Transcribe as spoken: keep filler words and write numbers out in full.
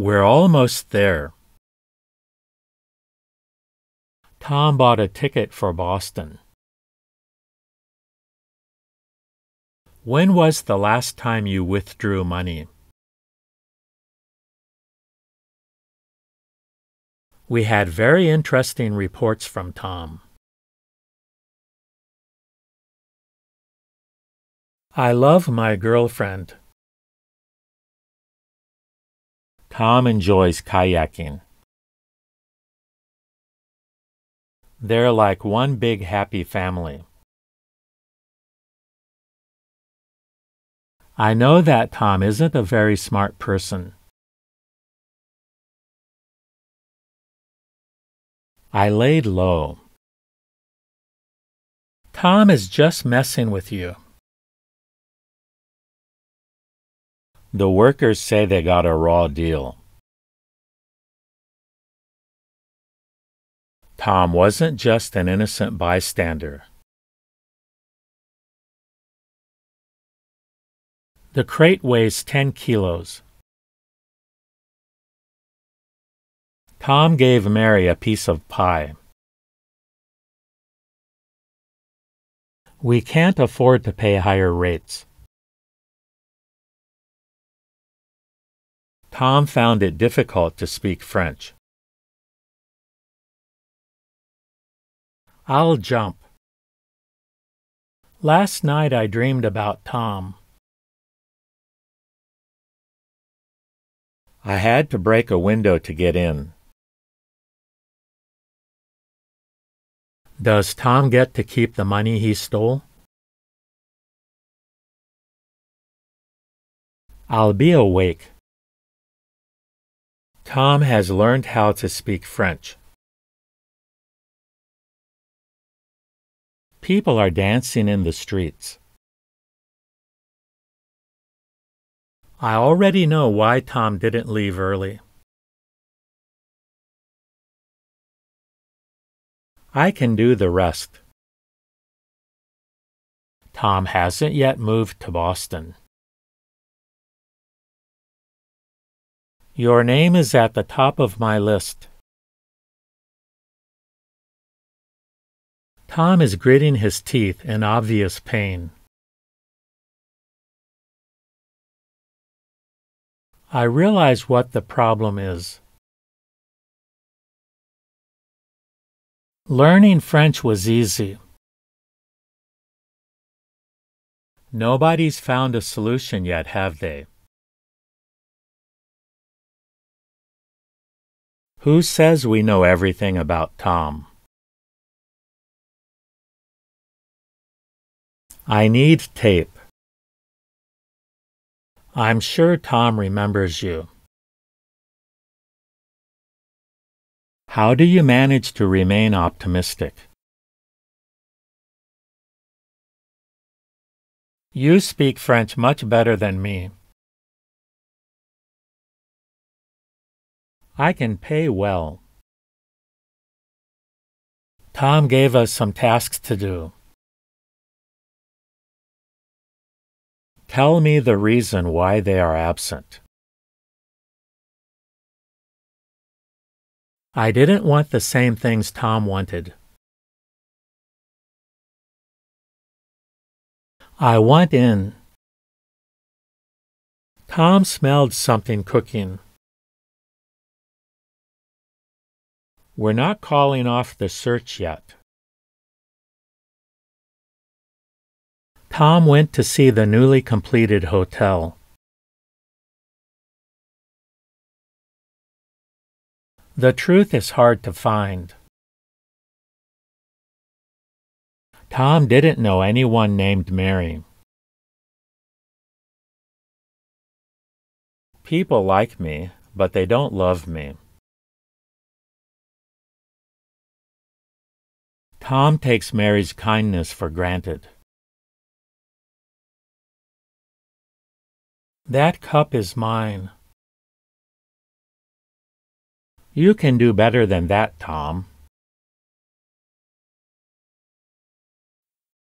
We're almost there. Tom bought a ticket for Boston. When was the last time you withdrew money? We had very interesting reports from Tom. I love my girlfriend. Tom enjoys kayaking. They're like one big happy family. I know that Tom isn't a very smart person. I laid low. Tom is just messing with you. The workers say they got a raw deal. Tom wasn't just an innocent bystander. The crate weighs ten kilos. Tom gave Mary a piece of pie. We can't afford to pay higher rates. Tom found it difficult to speak French. I'll jump. Last night I dreamed about Tom. I had to break a window to get in. Does Tom get to keep the money he stole? I'll be awake. Tom has learned how to speak French. People are dancing in the streets. I already know why Tom didn't leave early. I can do the rest. Tom hasn't yet moved to Boston. Your name is at the top of my list. Tom is gritting his teeth in obvious pain. I realize what the problem is. Learning French was easy. Nobody's found a solution yet, have they? Who says we know everything about Tom? I need tape. I'm sure Tom remembers you. How do you manage to remain optimistic? You speak French much better than me. I can pay well. Tom gave us some tasks to do. Tell me the reason why they are absent. I didn't want the same things Tom wanted. I want in. Tom smelled something cooking. We're not calling off the search yet. Tom went to see the newly completed hotel. The truth is hard to find. Tom didn't know anyone named Mary. People like me, but they don't love me. Tom takes Mary's kindness for granted. That cup is mine. You can do better than that, Tom.